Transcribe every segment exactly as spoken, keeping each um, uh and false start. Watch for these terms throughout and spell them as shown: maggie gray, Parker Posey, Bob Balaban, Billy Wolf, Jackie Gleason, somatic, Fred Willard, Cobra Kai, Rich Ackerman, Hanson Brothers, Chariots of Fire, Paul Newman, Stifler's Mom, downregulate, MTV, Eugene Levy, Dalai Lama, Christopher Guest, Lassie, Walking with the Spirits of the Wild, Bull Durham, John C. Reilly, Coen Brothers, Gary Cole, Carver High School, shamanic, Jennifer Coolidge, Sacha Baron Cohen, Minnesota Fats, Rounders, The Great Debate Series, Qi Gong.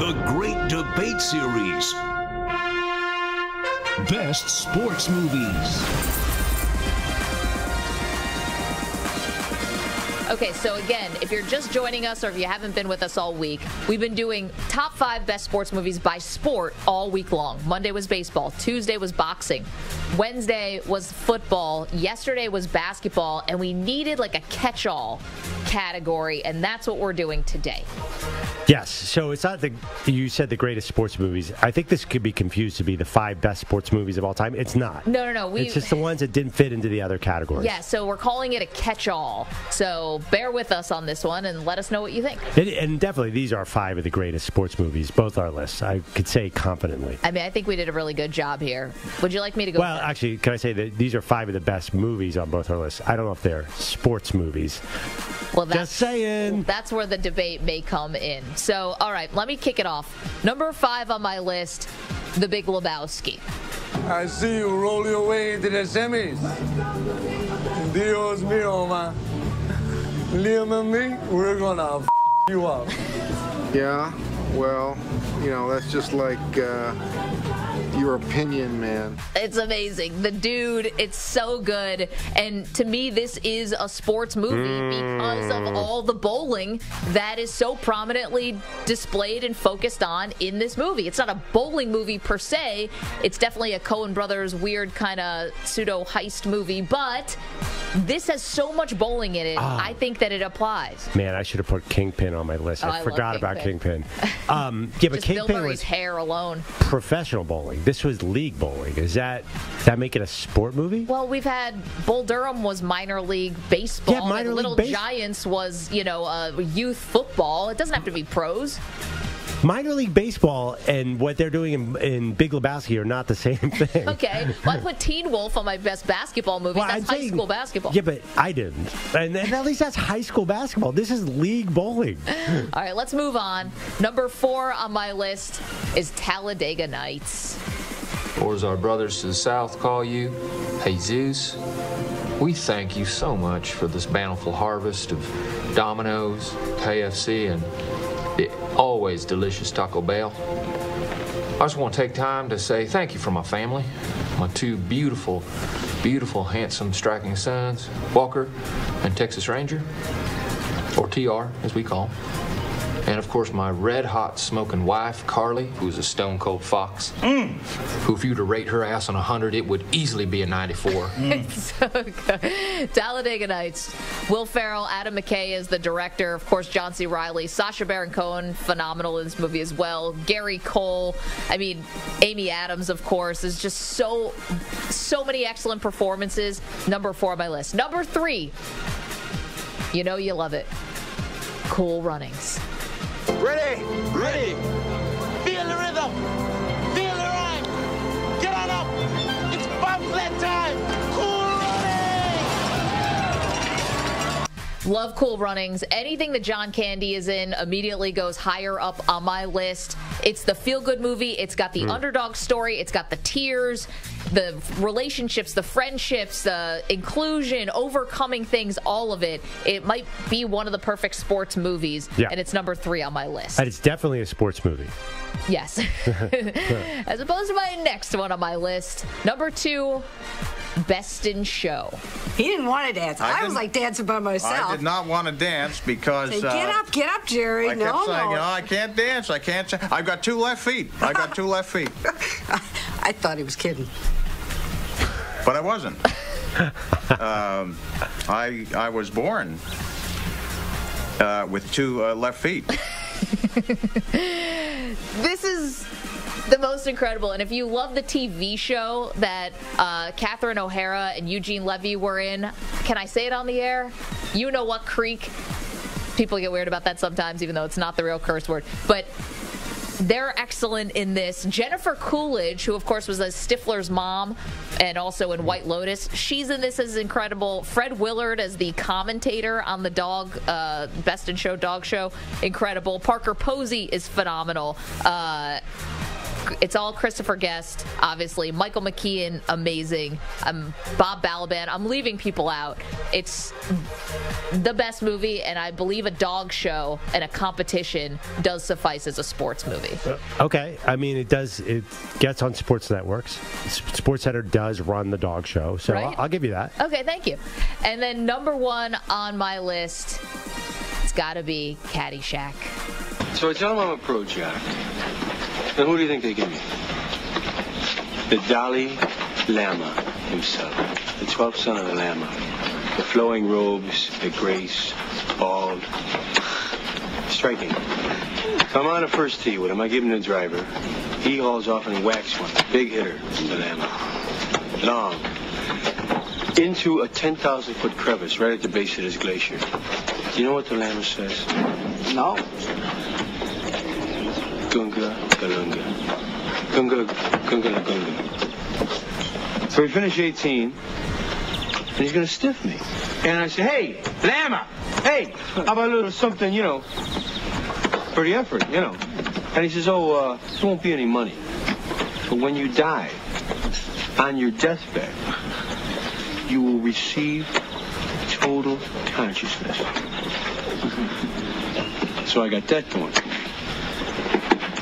The Great Debate Series. Best sports movies. Okay, so again, if you're just joining us or if you haven't been with us all week, we've been doing top five best sports movies by sport all week long. Monday was baseball. Tuesday was boxing. Wednesday was football. Yesterday was basketball. And we needed like a catch-all category, and that's what we're doing today. Yes, so it's not the, you said the greatest sports movies. I think this could be confused to be the five best sports movies of all time. It's not. No, no, no. We, it's just the ones that didn't fit into the other categories. Yeah, so we're calling it a catch-all. So bear with us on this one and let us know what you think. And, and definitely, these are five of the greatest sports movies, both our lists, I could say confidently. I mean, I think we did a really good job here. Would you like me to go? Well, actually, can I say that these are five of the best movies on both our lists? I don't know if they're sports movies. Well, that's, just saying. That's where the debate may come in. So, all right, let me kick it off. Number five on my list, The Big Lebowski. I see you roll your way into the semis. Dios mío, man. Liam and me, we're gonna f you up. Yeah, well, you know, that's just like uh, your opinion, man. It's amazing. The dude, it's so good. And to me, this is a sports movie mm. because of all the bowling that is so prominently displayed and focused on in this movie. It's not a bowling movie per se. It's definitely a Coen Brothers weird kind of pseudo heist movie, but this has so much bowling in it, oh. I think that it applies. Man, I should have put Kingpin on my list. Oh, I, I forgot Kingpin. about Kingpin. Um, yeah, but Kingpin Bill Murray's was hair alone. Professional bowling. This was league bowling. Is that does that make it a sport movie? Well, we've had Bull Durham was minor league baseball. Yeah, minor and league Little base Giants was, you know, uh, youth football. It doesn't have to be pros. Minor league baseball and what they're doing in, in Big Lebowski are not the same thing. Okay. Well, I put Teen Wolf on my best basketball movie. Well, that's I'm high saying, school basketball. Yeah, but I didn't. And, and at least that's high school basketball. This is league bowling. All right, let's move on. Number four on my list is Talladega Knights. Or as our brothers to the south call you, Jesus, we thank you so much for this bountiful harvest of Domino's, K F C, and the always delicious Taco Bell. I just want to take time to say thank you for my family, my two beautiful, beautiful, handsome, striking sons, Walker and Texas Ranger, or T R as we call him. And of course my red-hot smoking wife, Carly, who's a stone-cold fox, mm. who if you were to rate her ass on one hundred, it would easily be a ninety-four. Mm. It's so good. Talladega Nights. Will Ferrell, Adam McKay is the director. Of course, John C. Reilly. Sacha Baron Cohen, phenomenal in this movie as well. Gary Cole. I mean, Amy Adams, of course. There's just so, so many excellent performances. Number four on my list. Number three. You know you love it. Cool Runnings. Ready, ready, feel the rhythm, feel the rhyme, get on up, it's bobsled time, Cool Runnings! Love Cool Runnings. Anything that John Candy is in immediately goes higher up on my list. It's the feel-good movie, it's got the mm. underdog story, it's got the tears, the relationships, the friendships, the inclusion, overcoming things, all of it. It might be one of the perfect sports movies, yeah. and it's number three on my list. And it's definitely a sports movie. Yes. As opposed to my next one on my list, number two, Best in Show. He didn't want to dance. I, I was like dancing by myself. I did not want to dance because... Say, get uh, up, get up, Jerry. I kept no, saying, no. Oh, I can't dance. I can't. I've got two left feet. I got two left feet. I thought he was kidding. But I wasn't. um, I I was born uh, with two uh, left feet. This is the most incredible. And if you love the T V show that uh, Catherine O'Hara and Eugene Levy were in, can I say it on the air? You know what, Creek? People get weird about that sometimes, even though it's not the real curse word. But they're excellent in this. Jennifer Coolidge, who, of course, was a Stifler's mom and also in White Lotus, she's in this as incredible. Fred Willard as the commentator on the dog, uh, Best in Show dog show, incredible. Parker Posey is phenomenal. Uh, it's all Christopher Guest, obviously. Michael McKean, amazing. Um, Bob Balaban. I'm leaving people out. It's the best movie, and I believe a dog show and a competition does suffice as a sports movie. Okay. I mean, it does. It gets on sports networks. Sports Center does run the dog show, so right? I'll, I'll give you that. Okay, thank you. And then number one on my list, it's got to be Caddyshack. So I tell them I'm a pro jack. Now, who do you think they give me? The Dalai Lama himself, the twelfth son of the Lama. The flowing robes, the grace, bald, striking. So I'm on a first tee with him. I give him the driver. He hauls off and whacks one. Big hitter from the Lama. Long. Into a ten thousand foot crevice right at the base of this glacier. Do you know what the Lama says? No. Gunga, galunga. Gunga, gunga, gunga. So we finish eighteen, and he's going to stiff me. And I say, hey, Lama, hey, how about a little something, you know, for the effort, you know. And he says, oh, uh, there won't be any money. But when you die, on your deathbed, you will receive total consciousness. So I got that going,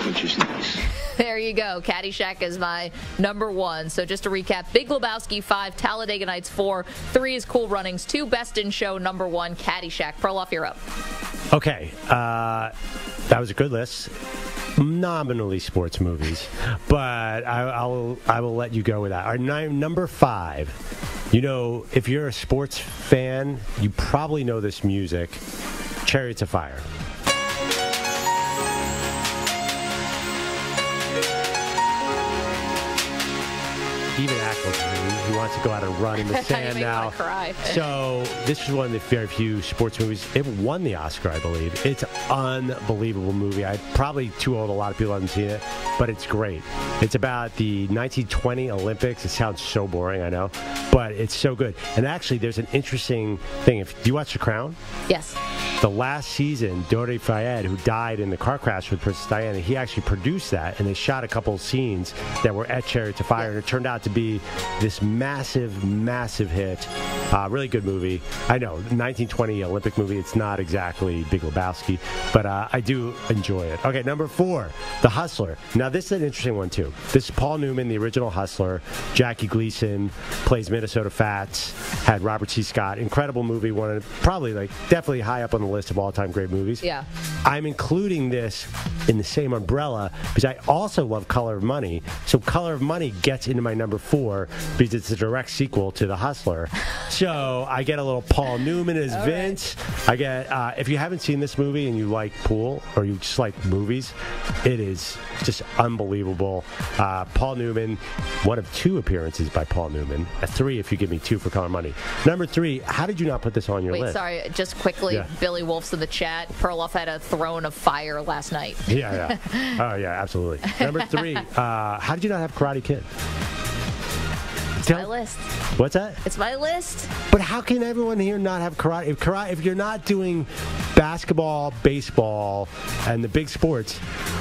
which is nice. There you go. Caddyshack is my number one. So just to recap, Big Lebowski, five, Talladega Knights, four, three is Cool Runnings, two, Best in Show, number one, Caddyshack. Perloff, you're up. Okay. Uh, that was a good list. Nominally sports movies, but I, I'll, I will let you go with that. Our nine, number five. You know, if you're a sports fan, you probably know this music, Chariots of Fire. Even Ackles, he wants to go out and run in the sand now. Cry. So this is one of the very few sports movies. It won the Oscar, I believe. It's an unbelievable movie. I'm probably too old. A lot of people haven't seen it, but it's great. It's about the nineteen twenty Olympics. It sounds so boring, I know, but it's so good. And actually, there's an interesting thing. If do you watch The Crown? Yes. The last season, Dodi Fayed, who died in the car crash with Princess Diana, he actually produced that, and they shot a couple of scenes that were at Chariots of Fire, yeah. And it turned out to to be this massive, massive hit. Uh, really good movie. I know, nineteen twenty Olympic movie. It's not exactly Big Lebowski, but uh, I do enjoy it. Okay, number four, The Hustler. Now, this is an interesting one, too. This is Paul Newman, the original Hustler. Jackie Gleason plays Minnesota Fats, had Robert C. Scott. Incredible movie. One of, probably, like, definitely high up on the list of all-time great movies. Yeah. I'm including this in the same umbrella because I also love Color of Money. So Color of Money gets into my number Number four because it's a direct sequel to The Hustler, so I get a little Paul Newman as all Vince. Right. I get uh, if you haven't seen this movie and you like pool or you just like movies, it is just unbelievable. Uh, Paul Newman, one of two appearances by Paul Newman, a three if you give me two for Color Money. Number three, how did you not put this on your Wait, list? Sorry, just quickly, yeah. Billy Wolf's in the chat. Perloff had a throne of fire last night. Yeah, yeah, oh yeah, absolutely. Number three, uh, how did you not have Karate Kid? It's my list. What's that? It's my list. But how can everyone here not have karate? If, karate, if you're not doing basketball, baseball, and the big sports,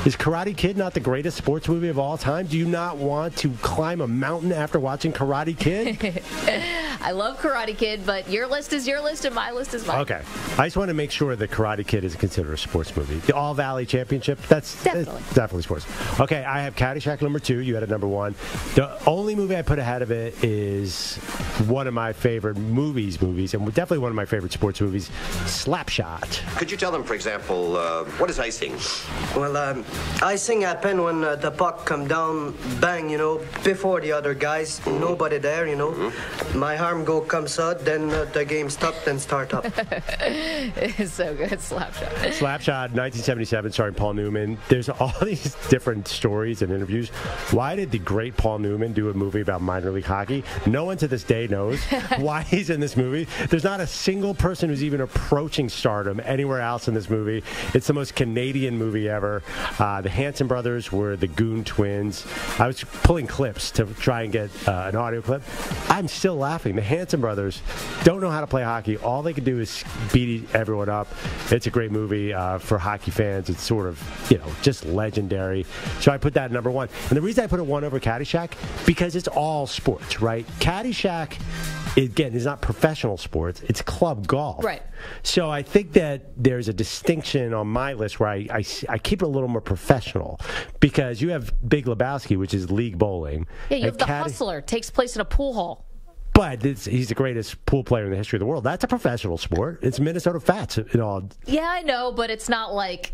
is Karate Kid not the greatest sports movie of all time? Do you not want to climb a mountain after watching Karate Kid? I love Karate Kid, but your list is your list and my list is mine. Okay. I just want to make sure that Karate Kid is considered a sports movie. The All Valley Championship, that's definitely, definitely sports. Okay, I have Caddyshack number two. You had it number one. The only movie I put ahead of it is one of my favorite movies, movies, and definitely one of my favorite sports movies, Slapshot. Could you tell them, for example, uh, what is icing? Well, um, icing happen when uh, the puck come down, bang, you know, before the other guys, mm-hmm. Nobody there, you know. Mm-hmm. My arm go comes out, then uh, the game stopped and start up. It's so good, Slapshot. Slapshot, nineteen seventy-seven, starring Paul Newman. There's all these different stories and interviews. Why did the great Paul Newman do a movie about minor league hockey? No one to this day knows why he's in this movie. There's not a single person who's even approaching stardom anywhere else in this movie. It's the most Canadian movie ever. Uh, the Hanson Brothers were the Goon Twins. I was pulling clips to try and get uh, an audio clip. I'm still laughing. The Hanson Brothers don't know how to play hockey. All they can do is beat everyone up. It's a great movie uh, for hockey fans. It's sort of, you know, just legendary. So I put that at number one. And the reason I put it one over Caddyshack, because it's all sports, right? Caddyshack, again, is not professional sports. It's club golf. Right. So I think that there's a distinction on my list where I, I, I keep it a little more professional, because you have Big Lebowski, which is league bowling. Yeah, you have The Hustler. Takes place in a pool hall. But it's, he's the greatest pool player in the history of the world. That's a professional sport. It's Minnesota Fats. It all. Yeah, I know, but it's not like,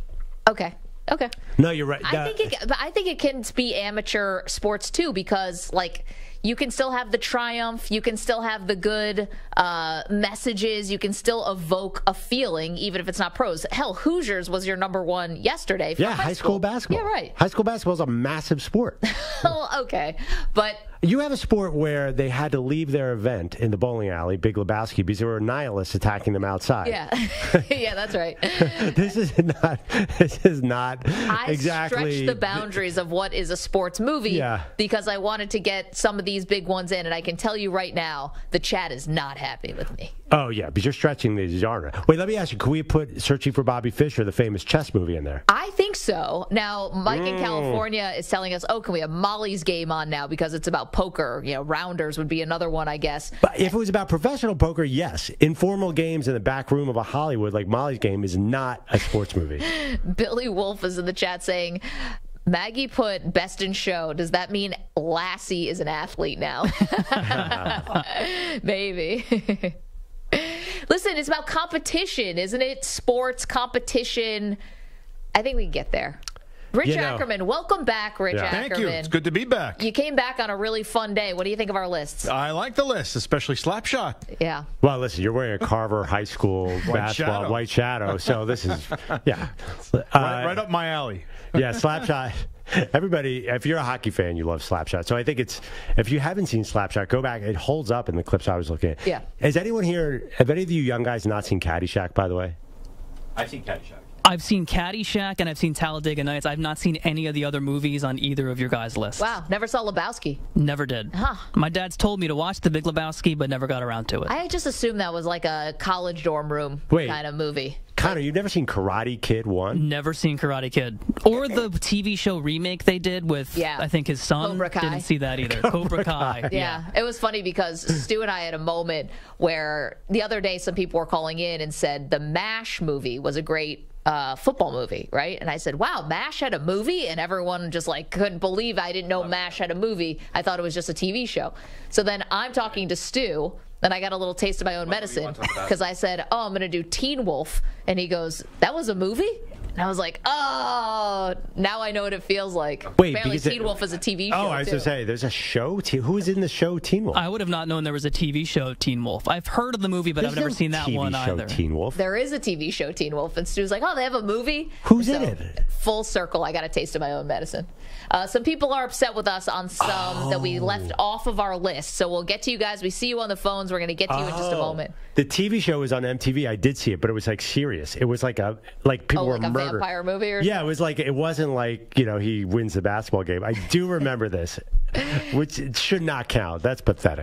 okay. Okay. No, you're right. I no. think it, but I think it can be amateur sports too, because like you can still have the triumph, you can still have the good uh, messages, you can still evoke a feeling, even if it's not pros. Hell, Hoosiers was your number one yesterday. For yeah, high, high school. school basketball. Yeah, right. High school basketball is a massive sport. Well, okay, but. You have a sport where they had to leave their event in the bowling alley, Big Lebowski, because there were nihilists attacking them outside. Yeah, yeah, that's right. This is not. This is not. I exactly stretched the boundaries of what is a sports movie yeah. because I wanted to get some of these big ones in, and I can tell you right now, the chat is not happy with me. Oh yeah, because you're stretching the genre. Wait, let me ask you: can we put "Searching for Bobby Fischer," the famous chess movie, in there? I think so. Now, Mike mm. in California is telling us, "Oh, can we have Molly's Game on now because it's about." Poker, you know, rounders would be another one, I guess. But if it was about professional poker, yes. Informal games in the back room of a Hollywood like Molly's Game is not a sports movie. Billy Wolf is in the chat saying, Maggie put Best in Show. Does that mean Lassie is an athlete now? Maybe. Listen, it's about competition, isn't it? Sports, competition. I think we can get there. Rich you know, Ackerman, welcome back, Rich yeah. Ackerman. Thank you. It's good to be back. You came back on a really fun day. What do you think of our lists? I like the list, especially Slapshot. Yeah. Well, listen, you're wearing a Carver High School white basketball shadow. White shadow, so this is, yeah. Uh, right, right up my alley. Yeah, Slapshot. Everybody, if you're a hockey fan, you love Slapshot. So I think it's, if you haven't seen Slapshot, go back. It holds up in the clips I was looking at. Yeah. Has anyone here, have any of you young guys not seen Caddyshack, by the way? I've seen Caddyshack. I've seen Caddyshack and I've seen Talladega Nights. I've not seen any of the other movies on either of your guys' lists. Wow, never saw Lebowski. Never did. Huh. My dad's told me to watch The Big Lebowski, but never got around to it. I just assumed that was like a college dorm room Wait. kind of movie. Connor, you've never seen Karate Kid one? Never seen Karate Kid. Or the T V show remake they did with, yeah. I think, his son. Cobra Kai. Didn't see that either. Cobra Kai. Yeah. yeah. It was funny because Stu and I had a moment where the other day some people were calling in and said the MASH movie was a great uh, football movie, right? And I said, wow, MASH had a movie? And everyone just like couldn't believe I didn't know MASH had a movie. I thought it was just a T V show. So then I'm talking to Stu. Then I got a little taste of my own medicine because I said, oh, I'm going to do Teen Wolf. And he goes, that was a movie? And I was like, oh, now I know what it feels like. Wait, apparently Teen it, Wolf is a T V show. Oh, I was going to say, there's a show? Who is in the show Teen Wolf? I would have not known there was a T V show Teen Wolf. I've heard of the movie, but there's I've never no seen that T V one show either. Teen Wolf. There is a T V show Teen Wolf. And Stu's like, oh, they have a movie? Who's so, in it? Full circle. I got a taste of my own medicine. Uh, some people are upset with us on some oh. that we left off of our list. So we'll get to you guys. We see you on the phones. We're going to get to you oh. in just a moment. The T V show was on M T V. I did see it, but it was like serious. It was like a like people oh, were like a murdered. Vampire movie or yeah, something? It was like it wasn't like, you know, he wins the basketball game. I do remember this, which it should not count. That's pathetic.